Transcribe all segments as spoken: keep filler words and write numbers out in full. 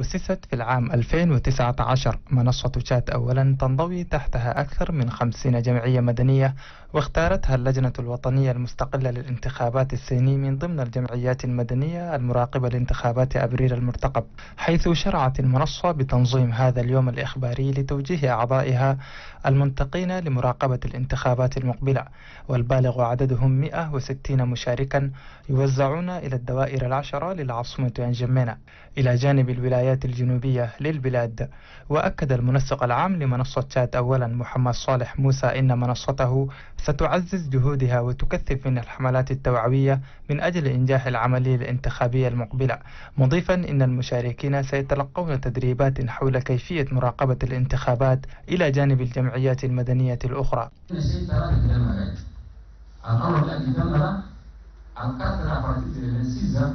أسست في العام ألفين وتسعة عشر منصة تشاد أولا تنضوي تحتها أكثر من خمسين جمعية مدنية، واختارتها اللجنة الوطنية المستقلة للانتخابات السيني من ضمن الجمعيات المدنية المراقبة لانتخابات أبريل المرتقب، حيث شرعت المنصة بتنظيم هذا اليوم الإخباري لتوجيه أعضائها المنتقين لمراقبة الانتخابات المقبلة، والبالغ عددهم مئة وستين مشاركا يوزعون إلى الدوائر العشرة للعاصمة أنجمينا إلى جانب الولايات الجنوبية للبلاد. وأكد المنسق العام لمنصة تشاد أولا محمد صالح موسى إن منصته ستعزز جهودها وتكثف من الحملات التوعوية من أجل إنجاح العملية الانتخابية المقبلة، مضيفا إن المشاركين سيتلقون تدريبات حول كيفية مراقبة الانتخابات إلى جانب الجمعيات المدنية الأخرى. كل شيء ترى في المناهج الأمر الذي تمر عن كثرة فرد الانسيزة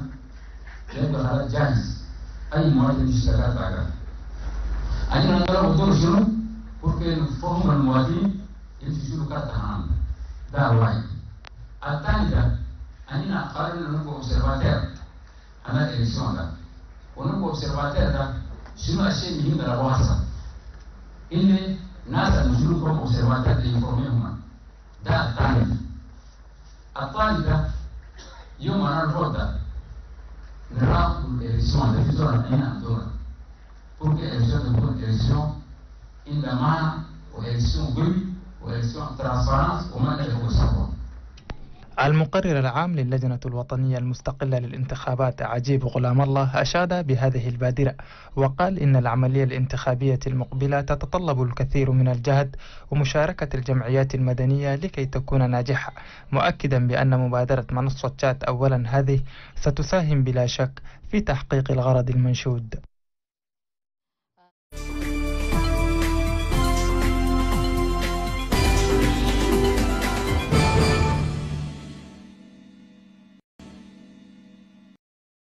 يبقى جاهز أي مواطن يشتغل بعدها. أجل أن ترى الدور شنو؟ porque فهم المواطنين يمشوا كاتها عامة. ده واحد. الثاني ده أننا قررنا نبقى أوبسيرفاتير على الإلكشن ده. ونبقى أوبسيرفاتير ده شنو الشيء المهم اللي راح يحصل؟ إن ناس المجنون بقوا أوبسيرفاتير لينفورميهم. ده الثاني. الثالث ده يوم أنا الفوت ده نراقب الإلكشن ده في زورنا هنا عندنا، بورك الإلكشن تكون إلكشن إن معنى وإلكشن قوي وإلكشن ترانسبرانس وما لا يوصفه. المقرر العام للجنة الوطنية المستقلة للانتخابات عجيب غلام الله أشاد بهذه البادرة، وقال إن العملية الانتخابية المقبلة تتطلب الكثير من الجهد ومشاركة الجمعيات المدنية لكي تكون ناجحة، مؤكدا بأن مبادرة منصة تشاد أولا هذه ستساهم بلا شك في تحقيق الغرض المنشود.